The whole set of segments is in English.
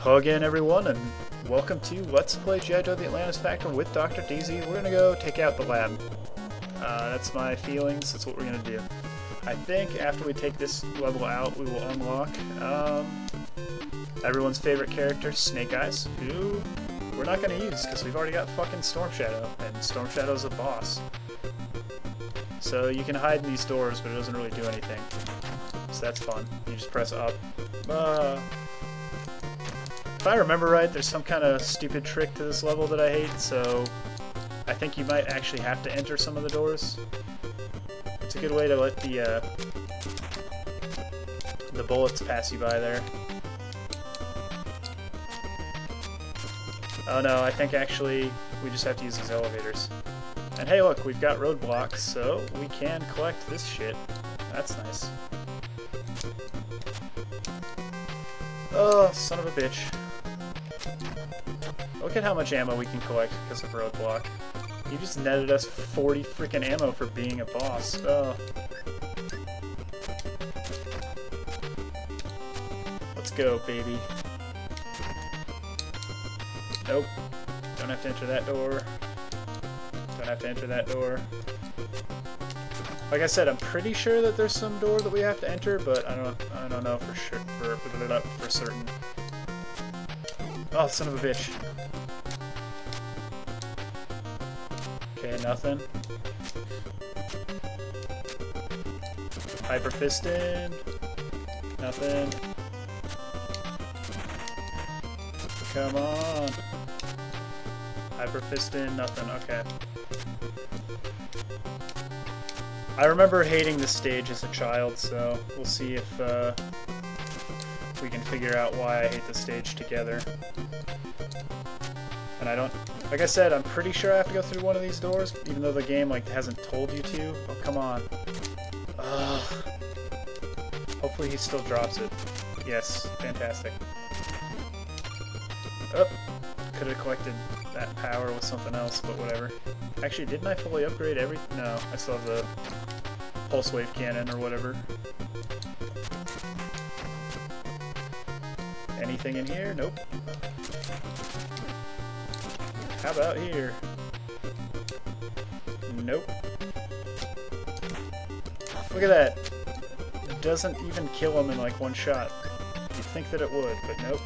Hello again, everyone, and welcome to Let's Play G.I. Joe The Atlantis Factor with Dr. DZ. We're gonna go take out the lab. That's my feelings, that's what we're gonna do. I think after we take this level out, we will unlock everyone's favorite character, Snake Eyes, who we're not gonna use, because we've already got fucking Storm Shadow, and Storm Shadow's a boss. So you can hide in these doors, but it doesn't really do anything. So that's fun. You just press up. If I remember right, there's some kind of stupid trick to this level that I hate, so I think you might actually have to enter some of the doors. It's a good way to let the bullets pass you by there. Oh no, I think actually we just have to use these elevators. And hey look, we've got Roadblock, so we can collect this shit. That's nice. Oh, son of a bitch. Look at how much ammo we can collect because of Roadblock. You just netted us 40 freaking ammo for being a boss. Oh. Let's go, baby. Nope. Don't have to enter that door. Don't have to enter that door. Like I said, I'm pretty sure that there's some door that we have to enter, but I don't know for sure. For certain. Oh, son of a bitch. Okay, nothing. Hyper Fisting. Nothing. Come on. Hyper Fisting, nothing. Okay. I remember hating this stage as a child, so we'll see if we can figure out why I hate this stage together. And I don't... Like I said, I'm pretty sure I have to go through one of these doors, even though the game, like, hasn't told you to. Oh, come on. Ugh. Hopefully he still drops it. Yes, fantastic. Oh, could have collected that power with something else, but whatever. Actually, didn't I fully upgrade every... No, I still have the pulse wave cannon or whatever. Anything in here? Nope. How about here? Nope. Look at that. It doesn't even kill him in like one shot. You'd think that it would, but nope.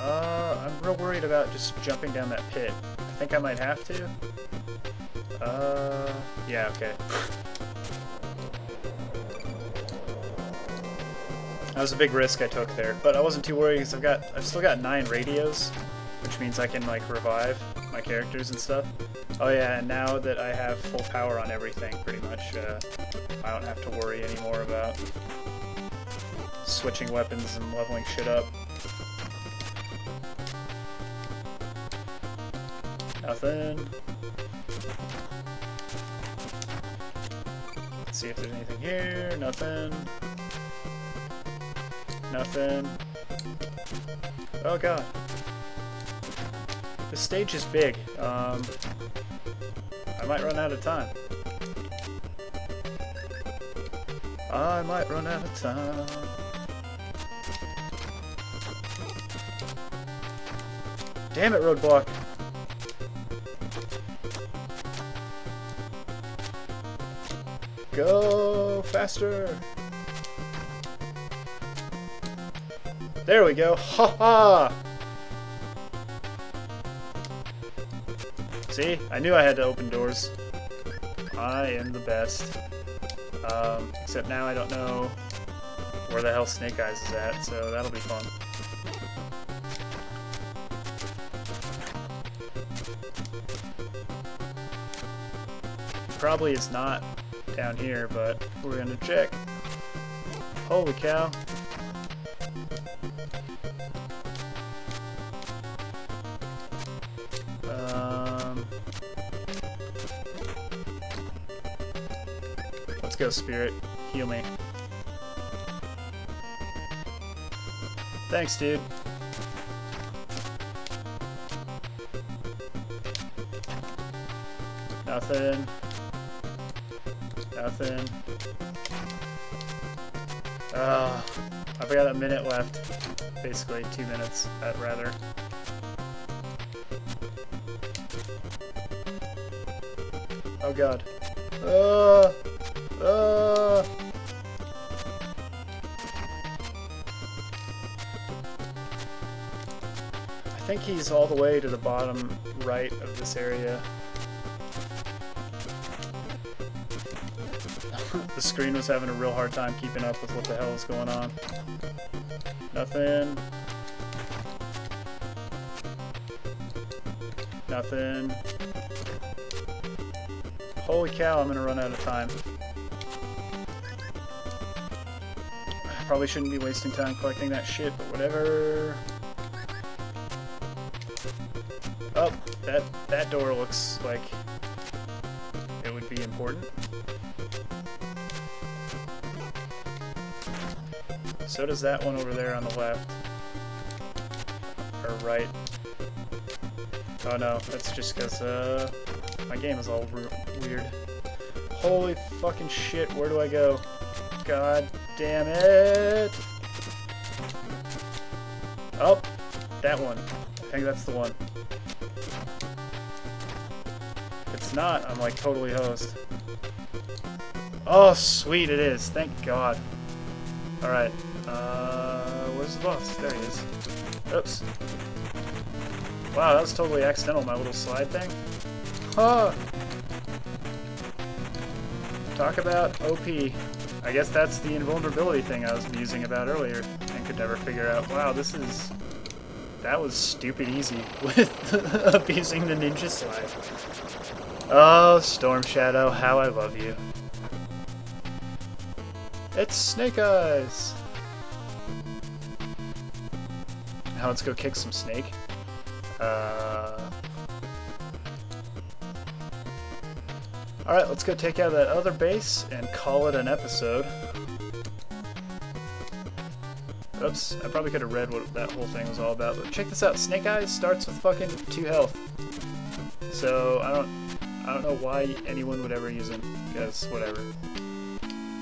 I'm real worried about just jumping down that pit. I think I might have to. Yeah, okay. That was a big risk I took there, but I wasn't too worried because I've still got 9 radios, which means I can like revive my characters and stuff. Oh yeah, and now that I have full power on everything, pretty much, I don't have to worry anymore about switching weapons and leveling shit up. Nothing. Let's see if there's anything here. Nothing. Nothing. Oh god. This stage is big. I might run out of time. I might run out of time. Damn it, Roadblock. Go faster. There we go! Ha ha! See? I knew I had to open doors. I am the best. Except now I don't know where the hell Snake Eyes is at, so that'll be fun. Probably it's not down here, but we're gonna check. Holy cow! Let's go, Spirit. Heal me. Thanks, dude. Nothing. Nothing. Ugh. I've got a minute left. Basically, 2 minutes, I'd rather. Oh god. I think he's all the way to the bottom right of this area. The screen was having a real hard time keeping up with what the hell is going on. Nothing. Nothing. Holy cow, I'm gonna run out of time. I probably shouldn't be wasting time collecting that shit, but whatever. Oh, that door looks like it would be important. So does that one over there on the left. Or right. Oh no, that's just because my game is all weird. Holy fucking shit, where do I go? God damn it! Oh, that one. I think that's the one. Not, I'm like totally hosed. Oh sweet, it is. Thank God. Alright, where's the boss? There he is. Oops. Wow, that was totally accidental, my little slide thing. Huh. Talk about OP. I guess that's the invulnerability thing I was musing about earlier and could never figure out. Wow, this is... That was stupid easy with abusing the ninja slide. Oh, Storm Shadow, how I love you. It's Snake Eyes! Now let's go kick some snake. Alright, let's go take out that other base and call it an episode. Oops, I probably could have read what that whole thing was all about, but check this out. Snake Eyes starts with fucking 2 health. So, I don't know why anyone would ever use him, because whatever.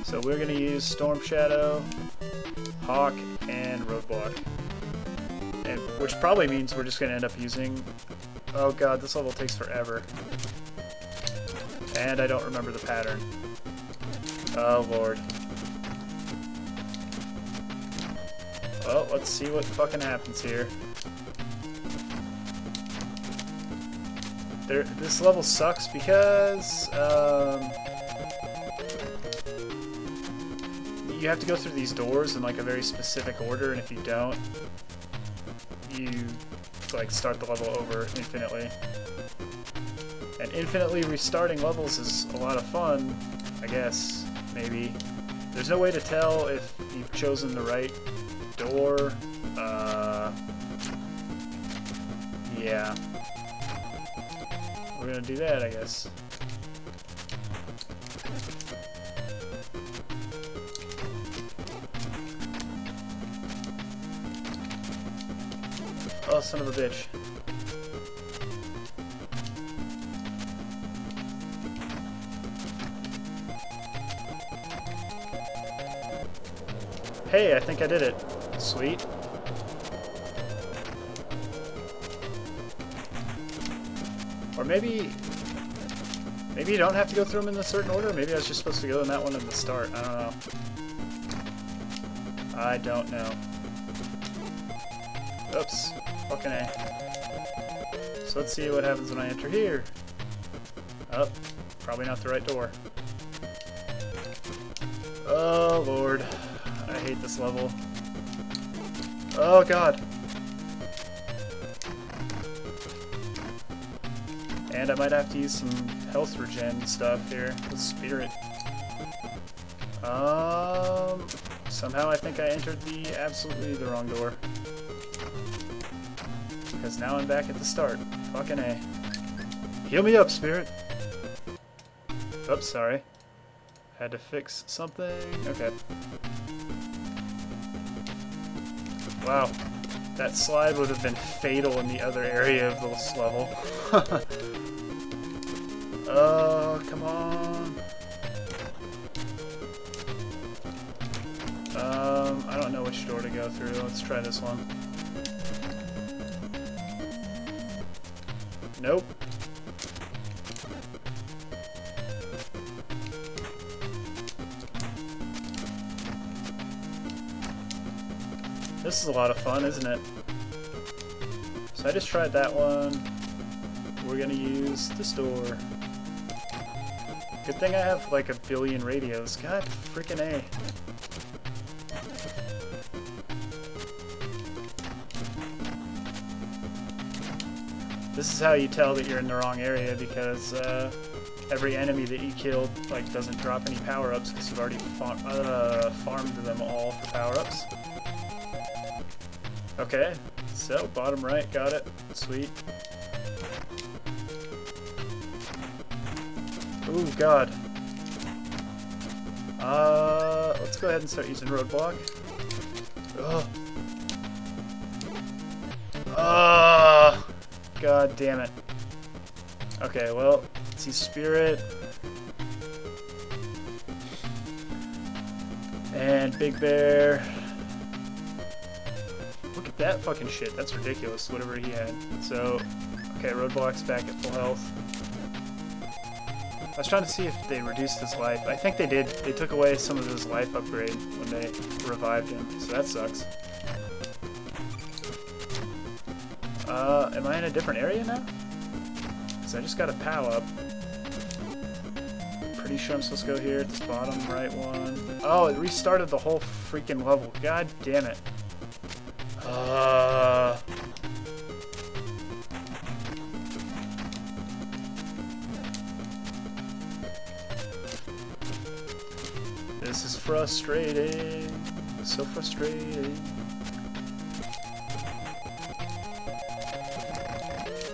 So we're going to use Storm Shadow, Hawk, and Roadblock. And, which probably means we're just going to end up using... Oh god, this level takes forever. And I don't remember the pattern. Oh lord. Well, let's see what fucking happens here. This level sucks because you have to go through these doors in like a very specific order, and if you don't, you like start the level over infinitely. And infinitely restarting levels is a lot of fun, I guess, maybe. There's no way to tell if you've chosen the right door. Yeah. We're gonna do that, I guess. Oh, son of a bitch. Hey, I think I did it. Sweet. Or maybe you don't have to go through them in a certain order. Maybe I was just supposed to go in that one at the start. I don't know. I don't know. Oops. Fucking A. So let's see what happens when I enter here. Oh, probably not the right door. Oh lord. I hate this level. Oh god. And I might have to use some health regen stuff here with Spirit. Somehow I think I entered absolutely the wrong door. Because now I'm back at the start. Fucking A. Heal me up, Spirit! Oops, sorry. Had to fix something. Okay. Wow. That slide would have been fatal in the other area of this level. Oh, come on. I don't know which door to go through. Let's try this one. Nope. This is a lot of fun, isn't it? So I just tried that one. We're gonna use this door. Good thing I have like a billion radios. God freaking A. This is how you tell that you're in the wrong area, because every enemy that you killed like doesn't drop any power-ups because you've already farmed them all for power-ups. Okay, so bottom right, got it. Sweet. Ooh, God. Let's go ahead and start using Roadblock. Ugh. God damn it. Okay, well, let's see, Spirit. And Big Bear. Look at that fucking shit. That's ridiculous, whatever he had. So, okay, Roadblock's back at full health. I was trying to see if they reduced his life. I think they did. They took away some of his life upgrade when they revived him, so that sucks. Am I in a different area now? Because I just got a POW up. Pretty sure I'm supposed to go here at this bottom right one. Oh, it restarted the whole freaking level. God damn it. This is frustrating. So frustrating.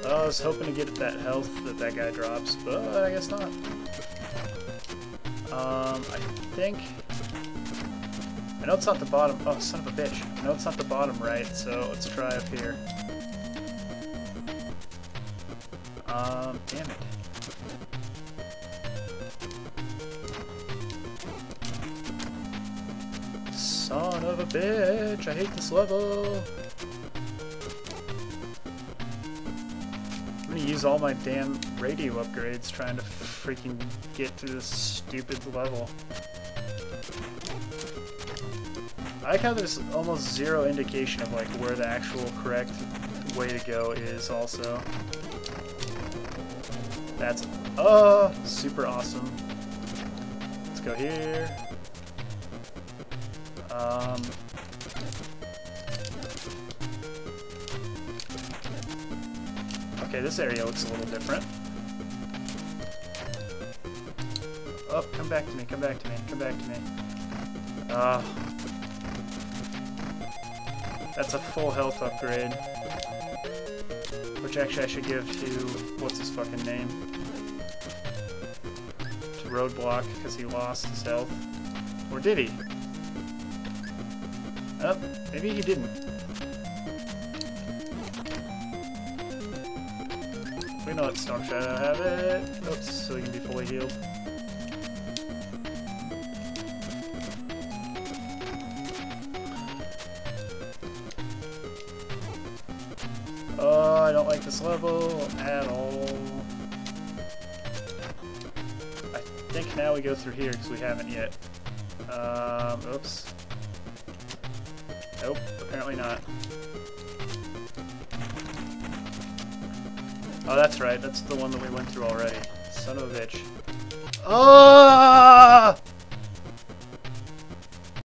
I was hoping to get that health that that guy drops, but I guess not. I think... I know it's not the bottom... Oh, son of a bitch. I know it's not the bottom right, so let's try up here. Damn it. Son of a bitch! I hate this level! Use all my damn radio upgrades trying to freaking get through this stupid level. I like how there's almost zero indication of like where the actual correct way to go is also. That's super awesome. Let's go here. Okay, this area looks a little different. Oh, come back to me, come back to me, come back to me. That's a full health upgrade. Which actually I should give to... what's his fucking name? To Roadblock, because he lost his health. Or did he? Oh, maybe he didn't. We know that Storm Shadow have it. Oops, so we can be fully healed. Oh, I don't like this level at all. I think now we go through here because we haven't yet. Oops. Nope, apparently not. Oh, that's right. That's the one that we went through already. Son of a bitch. Oh!